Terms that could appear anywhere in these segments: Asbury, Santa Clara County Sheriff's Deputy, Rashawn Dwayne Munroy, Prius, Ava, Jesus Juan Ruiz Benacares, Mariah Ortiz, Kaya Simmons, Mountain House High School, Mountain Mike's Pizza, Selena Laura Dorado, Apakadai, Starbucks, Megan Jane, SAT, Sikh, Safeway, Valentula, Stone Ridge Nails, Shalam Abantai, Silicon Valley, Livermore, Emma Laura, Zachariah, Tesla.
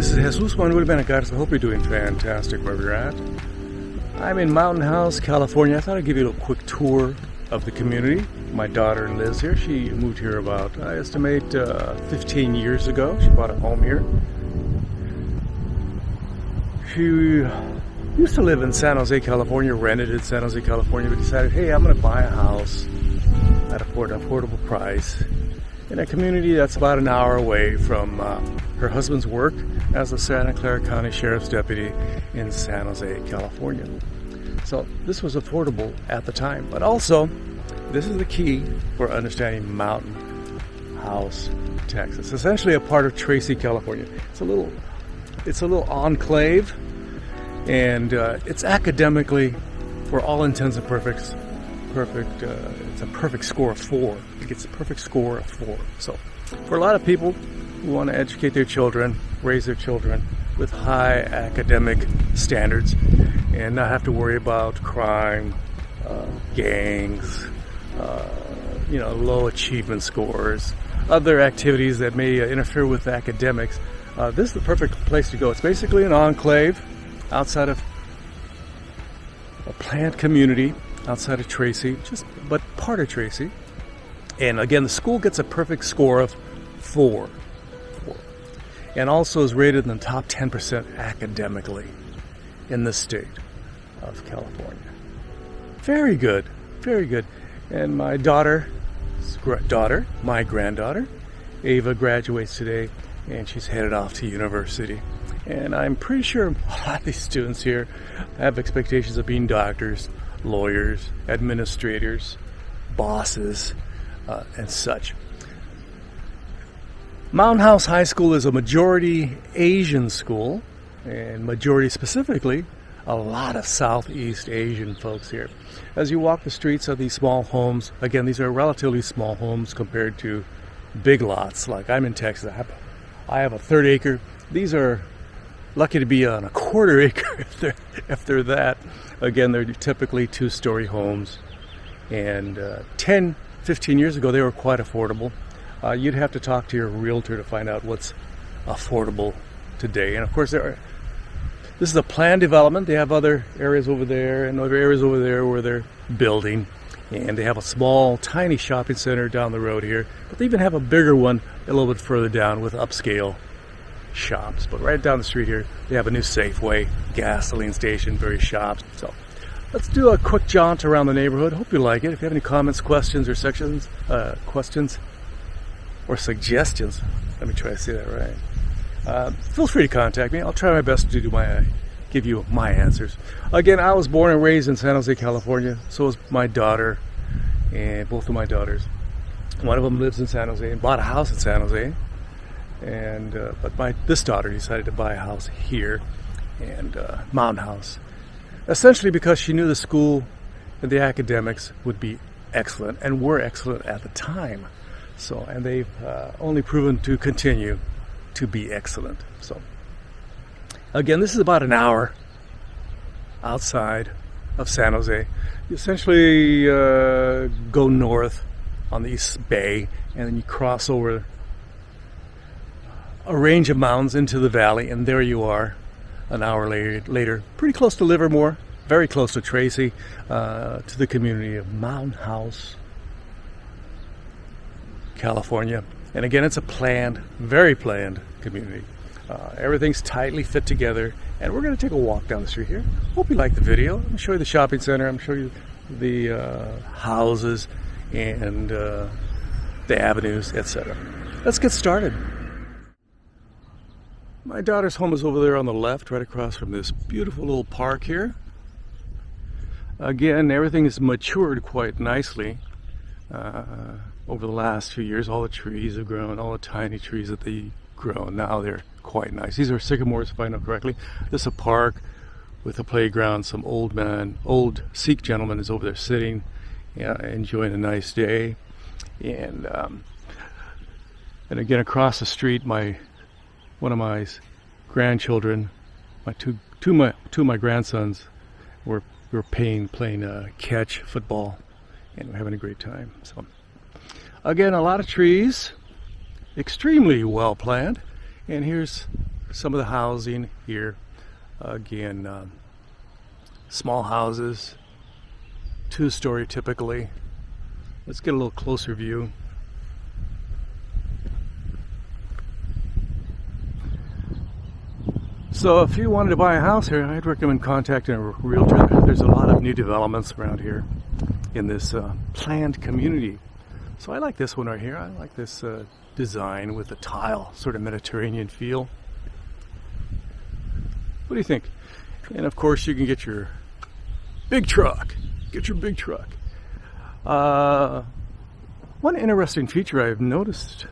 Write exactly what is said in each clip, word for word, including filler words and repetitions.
This is Jesus Juan Ruiz Benacares. I hope you're doing fantastic wherever you're at. I'm in Mountain House, California. I thought I'd give you a little quick tour of the community. My daughter lives here. She moved here about, I estimate, uh, fifteen years ago. She bought a home here. She used to live in San Jose, California, rented in San Jose, California, but decided, hey, I'm going to buy a house at an affordable price in a community that's about an hour away from uh, her husband's work as the Santa Clara County Sheriff's Deputy in San Jose, California. So this was affordable at the time, but also this is the key for understanding Mountain House, Texas. Essentially a part of Tracy, California. It's a little, it's a little enclave, and uh, it's academically, for all intents and purposes, perfect. Uh, it's a perfect score of four. It gets a perfect score of four. So, for a lot of people who want to educate their children, raise their children with high academic standards, and not have to worry about crime, uh, gangs, uh, you know, low achievement scores, other activities that may uh, interfere with academics, uh, this is the perfect place to go. It's basically an enclave outside of a planned community, outside of Tracy, just but part of Tracy. And again, the school gets a perfect score of four, four. And also is rated in the top ten percent academically in the state of California. Very good, very good. And my daughter, daughter, my granddaughter, Ava, graduates today, and she's headed off to university. And I'm pretty sure a lot of these students here have expectations of being doctors, lawyers, administrators, bosses, uh, and such. Mountain House High School is a majority Asian school, and majority specifically, a lot of Southeast Asian folks here. As you walk the streets of these small homes, again, these are relatively small homes compared to big lots. Like I'm in Texas, I have, I have a third acre. These are lucky to be on a quarter acre if they're, if they're that. Again, they're typically two-story homes, and uh, ten, fifteen years ago, they were quite affordable. Uh, you'd have to talk to your realtor to find out what's affordable today. And of course, there are, this is a planned development. They have other areas over there and other areas over there where they're building, and they have a small, tiny shopping center down the road here, but they even have a bigger one a little bit further down with upscale shops. But right down the street here, they have a new Safeway, gasoline station, various shops. So let's do a quick jaunt around the neighborhood. Hope you like it. If you have any comments, questions, or sections, uh, questions or suggestions, let me try to say that right. Uh, feel free to contact me. I'll try my best to do my, uh, give you my answers. Again, I was born and raised in San Jose, California. So was my daughter, and both of my daughters. One of them lives in San Jose and bought a house in San Jose. And uh, but my this daughter decided to buy a house here, and uh, Mountain House, essentially because she knew the school and the academics would be excellent and were excellent at the time. So, and they've uh, only proven to continue to be excellent. So again, this is about an hour outside of San Jose. You essentially uh, go north on the East Bay, and then you cross over a range of mountains into the valley, and there you are an hour later, later pretty close to Livermore, very close to Tracy, uh, to the community of Mountain House, California. And again, it's a planned, very planned community. Uh, everything's tightly fit together, and we're going to take a walk down the street here. Hope you like the video. I'm going to show you the shopping center. I'm going to show you the uh, houses and uh, the avenues, et cetera. Let's get started. My daughter's home is over there on the left, right across from this beautiful little park here. Again, everything has matured quite nicely uh, over the last few years. All the trees have grown, all the tiny trees that they grow. Now they're quite nice. These are sycamores, if I know correctly. This is a park with a playground. Some old man, old Sikh gentleman is over there sitting, yeah, enjoying a nice day. And, um, and again, across the street, my one of my grandchildren, my two, two, my, two of my grandsons were, were playing, playing uh, catch football, and we're having a great time. So, again, a lot of trees, extremely well planned. And here's some of the housing here. Again, um, small houses, two-story typically. Let's get a little closer view. So if you wanted to buy a house here, I'd recommend contacting a realtor. There's a lot of new developments around here in this uh, planned community. So I like this one right here. I like this uh, design with the tile, sort of Mediterranean feel. What do you think? And of course you can get your big truck. Get your big truck. Uh, one interesting feature I've noticed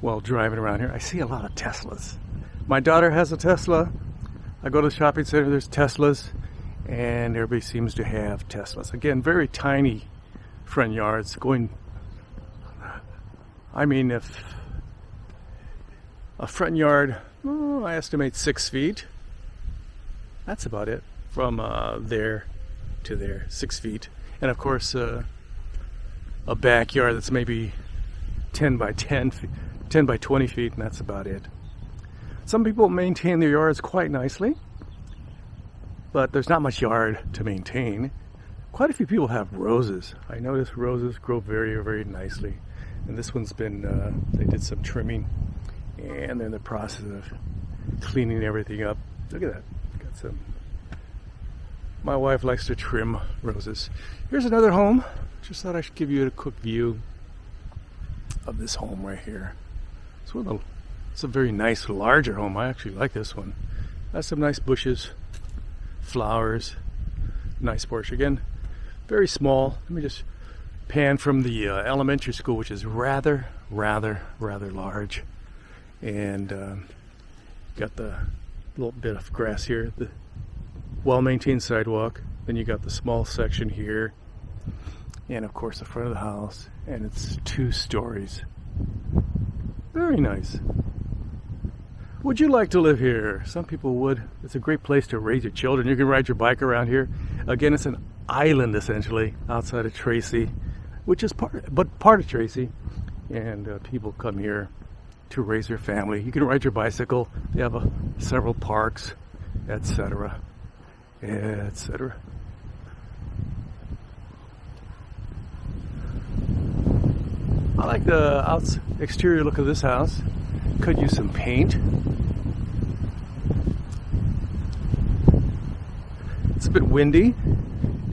while driving around here, I see a lot of Teslas. My daughter has a Tesla. I go to the shopping center, there's Teslas, and everybody seems to have Teslas. Again, very tiny front yards going, I mean, if a front yard, oh, I estimate six feet. That's about it from uh, there to there, six feet. And of course, uh, a backyard that's maybe ten by ten feet, ten by twenty feet, and that's about it. Some people maintain their yards quite nicely, but there's not much yard to maintain. Quite a few people have roses. I notice roses grow very, very nicely. And this one's been, uh, they did some trimming, and they're in the process of cleaning everything up. Look at that. Got some. My wife likes to trim roses. Here's another home. Just thought I should give you a quick view of this home right here. It's one of the It's a very nice, larger home. I actually like this one. That's some nice bushes, flowers, nice porch. Again, very small. Let me just pan from the uh, elementary school, which is rather, rather, rather large. And um, got the little bit of grass here, the well-maintained sidewalk. Then you got the small section here. And of course, the front of the house. And it's two stories. Very nice. Would you like to live here? Some people would. It's a great place to raise your children. You can ride your bike around here. Again, it's an island essentially outside of Tracy, which is part, of, but part of Tracy. And uh, people come here to raise their family. You can ride your bicycle. They have uh, several parks, et cetera, et cetera. I like the outs exterior look of this house. Could use some paint. It's a bit windy.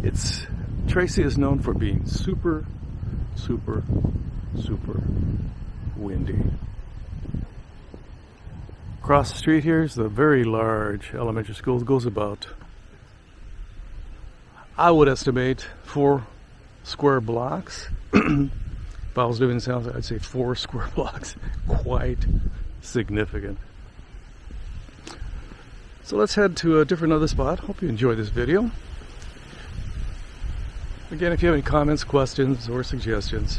It's Tracy is known for being super, super, super windy. Across the street here is the very large elementary school. It goes about, I would estimate, four square blocks. If I was living in South, I'd say four square blocks. Quite significant. So let's head to a different other spot. Hope you enjoy this video. Again, if you have any comments, questions, or suggestions,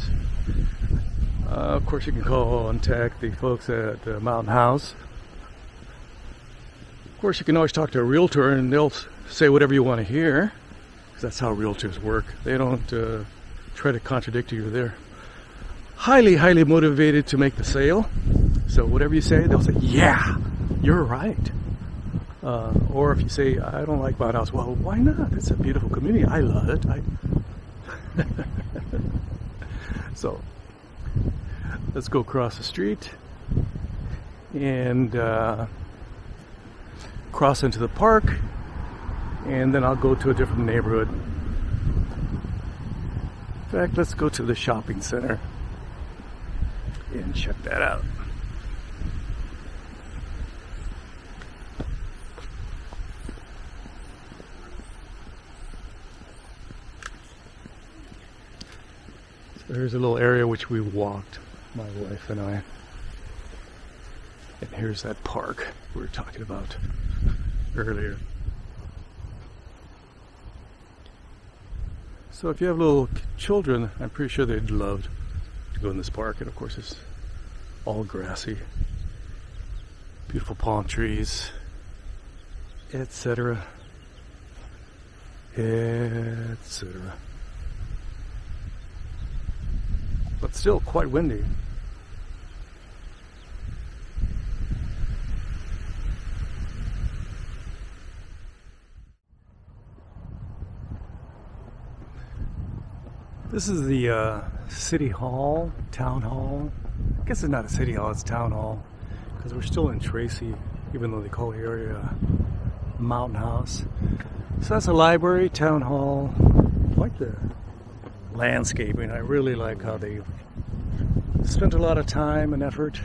uh, of course you can call and contact the folks at uh, Mountain House. Of course, you can always talk to a realtor, and they'll say whatever you want to hear, because that's how realtors work. They don't uh, try to contradict you. There. Highly, highly motivated to make the sale. So whatever you say, they'll say, yeah, you're right. Uh, or if you say, I don't like my house, well, why not? It's a beautiful community. I love it. I... So let's go across the street and uh, cross into the park. And then I'll go to a different neighborhood. In fact, let's go to the shopping center and check that out. So here's a little area which we walked, my wife and I. And here's that park we were talking about earlier. So if you have little children, I'm pretty sure they'd love to go in this park. And of course it's all grassy, beautiful palm trees, etc, et cetera. But still quite windy. This is the uh, city hall, town hall. I guess it's not a city hall, it's town hall, because we're still in Tracy, even though they call the area Mountain House. So that's a library, town hall. I like the landscaping. I really like how they spent a lot of time and effort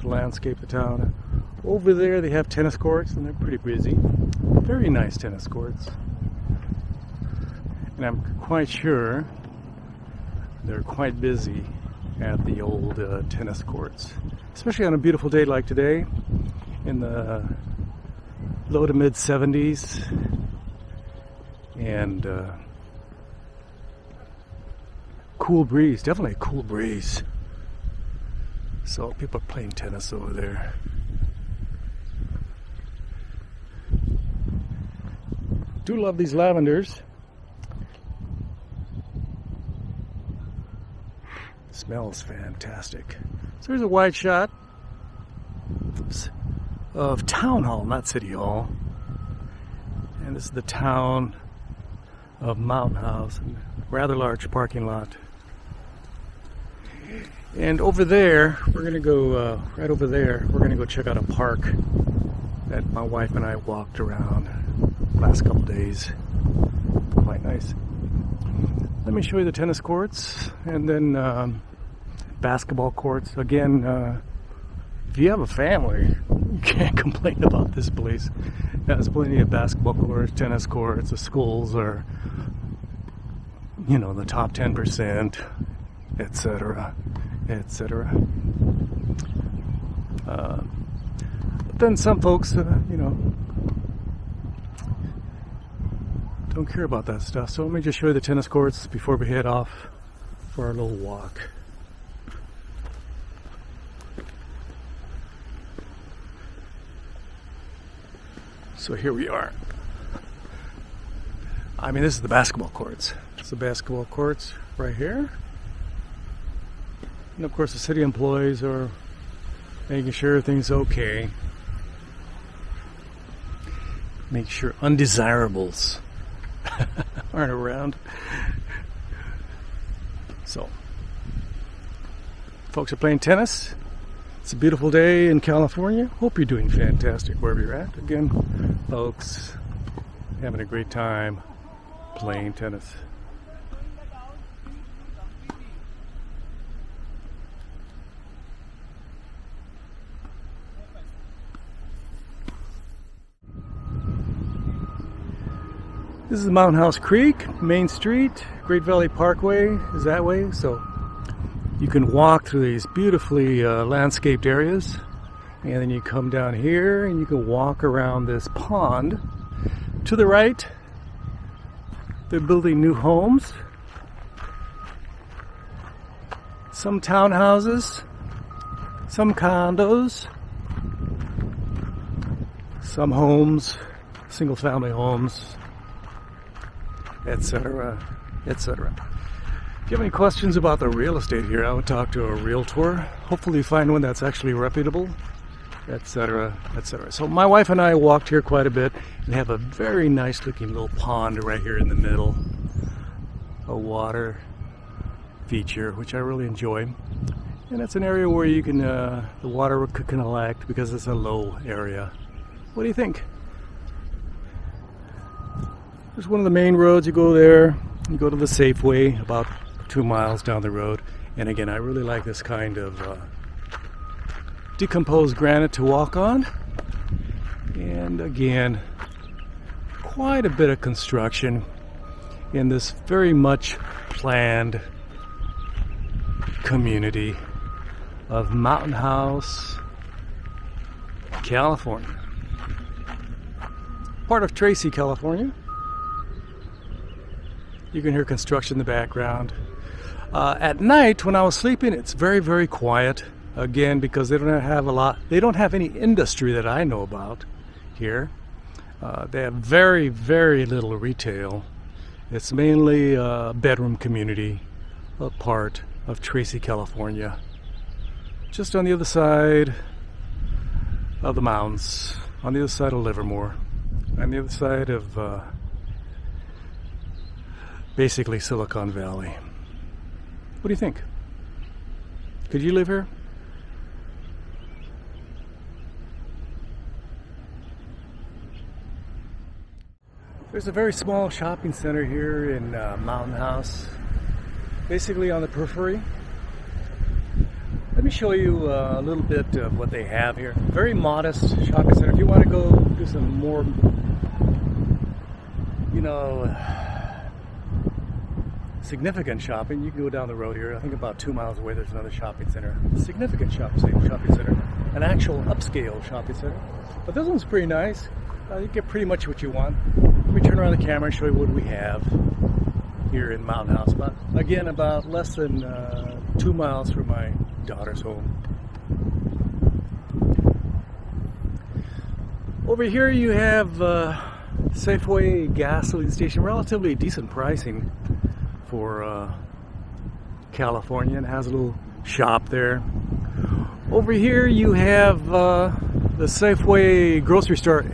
to landscape the town. Over there they have tennis courts, and they're pretty busy. Very nice tennis courts. And I'm quite sure they're quite busy at the old uh, tennis courts. Especially on a beautiful day like today, in the low to mid seventies. And uh, cool breeze, definitely a cool breeze. So people are playing tennis over there. Do love these lavenders. Smells fantastic. So here's a wide shot of town hall, not city hall. And this is the town of Mountain House, and rather large parking lot. And over there, we're gonna go uh, right over there. We're gonna go check out a park that my wife and I walked around last couple days. Quite nice. Let me show you the tennis courts, and then um, basketball courts. Again, uh, if you have a family, you can't complain about this place. There's plenty of basketball courts, tennis courts. The schools are, you know, the top ten percent, etc, etc. Uh, but then some folks, uh, you know, don't care about that stuff. So let me just show you the tennis courts before we head off for our little walk. So here we are. I mean, this is the basketball courts. It's the basketball courts right here. And of course the city employees are making sure everything's okay. Make sure undesirables aren't around. So folks are playing tennis. It's a beautiful day in California. Hope you're doing fantastic wherever you're at. Again, folks having a great time playing tennis. This is Mountain House Creek, Main Street. Great Valley Parkway is that way, so you can walk through these beautifully uh, landscaped areas. And then you come down here and you can walk around this pond. To the right, they're building new homes. Some townhouses, some condos, some homes, single family homes, etc, et cetera. If you have any questions about the real estate here, I would talk to a realtor. Hopefully find one that's actually reputable, et cetera, et cetera. So my wife and I walked here quite a bit, and have a very nice looking little pond right here in the middle. A water feature, which I really enjoy. And it's an area where you can, uh, the water could collect because it's a low area. What do you think? There's one of the main roads. You go there, you go to the Safeway about two miles down the road. And again, I really like this kind of uh, decomposed granite to walk on. And again, quite a bit of construction in this very much planned community of Mountain House, California. Part of Tracy, California. You can hear construction in the background. Uh, at night when I was sleeping, it's very, very quiet. Again, because they don't have a lot, they don't have any industry that I know about here. Uh, they have very, very little retail. It's mainly a bedroom community, a part of Tracy, California. Just on the other side of the mountains, on the other side of Livermore, on the other side of uh, basically Silicon Valley. What do you think? Could you live here? There's a very small shopping center here in uh, Mountain House, basically on the periphery. Let me show you uh, a little bit of what they have here. Very modest shopping center. If you want to go do some more, you know, significant shopping, you can go down the road here. I think about two miles away there's another shopping center. Significant shopping center. An actual upscale shopping center. But this one's pretty nice. Uh, you get pretty much what you want. Let me turn around the camera and show you what we have here in Mountain House. But again, about less than uh, two miles from my daughter's home. Over here you have uh, Safeway gasoline station. Relatively decent pricing for uh, California, and has a little shop there. Over here you have uh, the Safeway grocery store.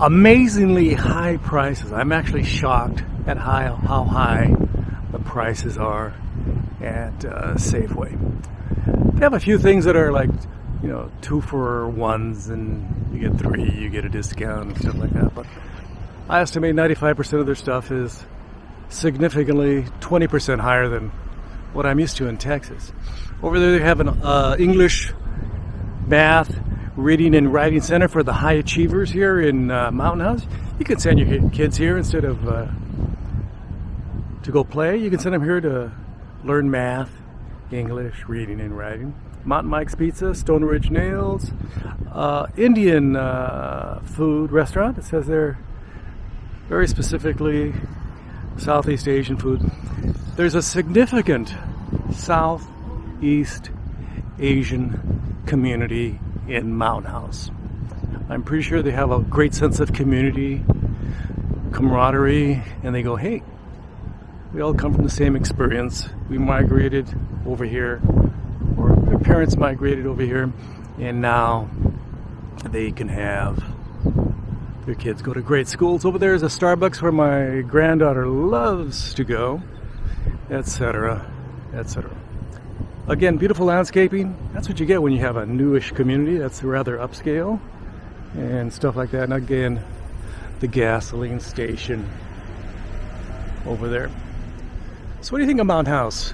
Amazingly high prices. I'm actually shocked at high, how high the prices are at uh, Safeway. They have a few things that are like, you know, two for ones and you get three, you get a discount and stuff like that. But I estimate ninety-five percent of their stuff is significantly twenty percent higher than what I'm used to in Texas. Over there they have an uh, English, math, reading and writing center for the high achievers here in uh, Mountain House. You can send your kids here instead of uh, to go play. You can send them here to learn math, English, reading and writing. Mountain Mike's Pizza, Stone Ridge Nails, uh, Indian uh, food restaurant. It says there very specifically Southeast Asian food. There's a significant Southeast Asian community in Mountain House. I'm pretty sure they have a great sense of community, camaraderie, and they go, hey, we all come from the same experience. We migrated over here, or their parents migrated over here, and now they can have their kids go to great schools. Over there is a Starbucks where my granddaughter loves to go, et cetera, et cetera. Again, beautiful landscaping. That's what you get when you have a newish community. That's rather upscale and stuff like that. And again, the gasoline station over there. So what do you think of Mountain House?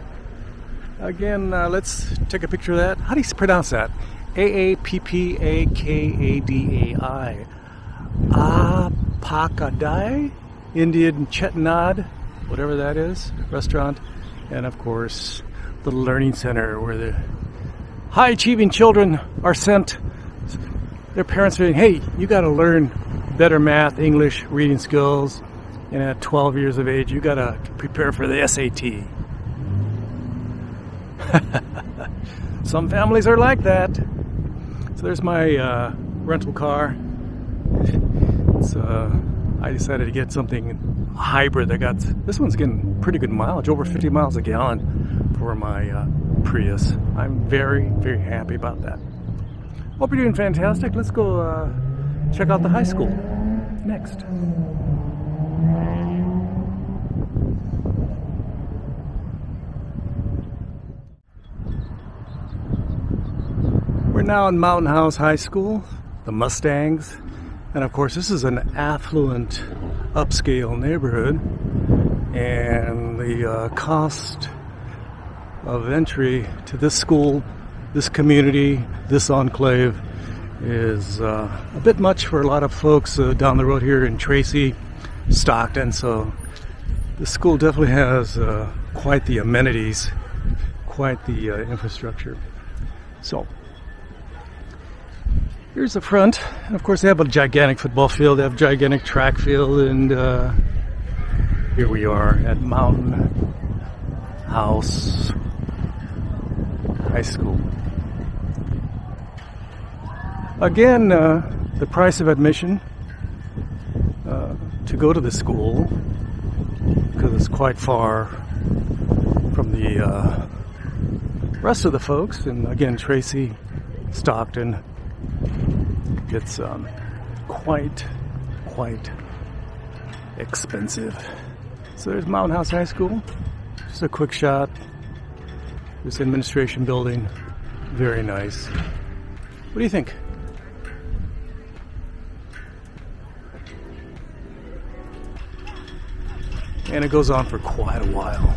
Again, uh, let's take a picture of that. How do you pronounce that? A A P P A K A D A I. Apakadai, Indian Chetnad, whatever that is, restaurant. And of course, the learning center where the high achieving children are sent. Their parents are saying, hey, you got to learn better math, English, reading skills, and at twelve years of age you got to prepare for the S A T. Some families are like that. So there's my uh, rental car. It's, uh, I decided to get something hybrid. I got this one's getting pretty good mileage, over fifty miles a gallon for my uh, Prius. I'm very, very happy about that. Hope you're doing fantastic. Let's go uh, check out the high school next. We're now in Mountain House High School, the Mustangs, and of course this is an affluent, upscale neighborhood, and the uh, cost of entry to this school, this community, this enclave is uh, a bit much for a lot of folks uh, down the road here in Tracy, Stockton. So the school definitely has uh, quite the amenities, quite the uh, infrastructure. So here's the front, and of course they have a gigantic football field, they have a gigantic track field, and uh, here we are at Mountain House High School. Again, uh, the price of admission uh, to go to the school, because it's quite far from the uh, rest of the folks, and again Tracy, Stockton, it's um, quite quite expensive. So there's Mountain House High School, just a quick shot This administration building, very nice. What do you think? And it goes on for quite a while.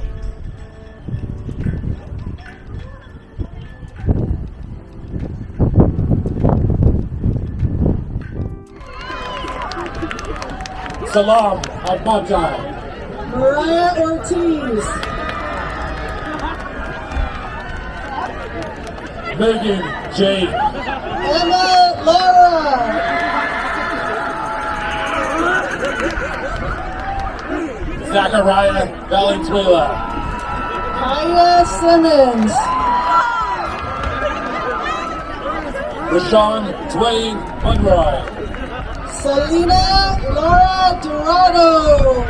Shalam Abantai. Mariah Ortiz. Megan Jane. Emma Laura. Zachariah, Valentula. Kaya Simmons. Rashawn Dwayne Munroy. Selena Laura Dorado.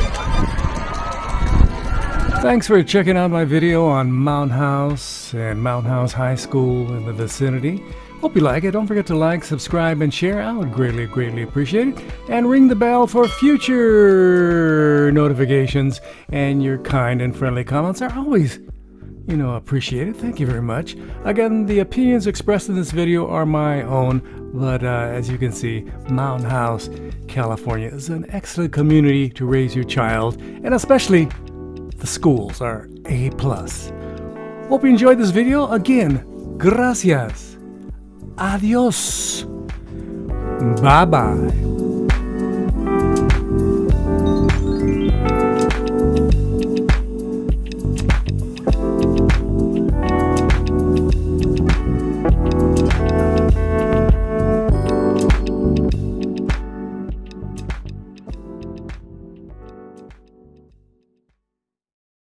Thanks for checking out my video on Mountain House and Mountain House High School in the vicinity. Hope you like it. Don't forget to like, subscribe, and share. I would greatly, greatly appreciate it. And ring the bell for future notifications. And your kind and friendly comments are always, you know, appreciated. Thank you very much. Again, the opinions expressed in this video are my own, but uh, as you can see, Mountain House, California is an excellent community to raise your child, and especially the schools are A plus. Hope you enjoyed this video. Again, gracias. Adios. Bye-bye.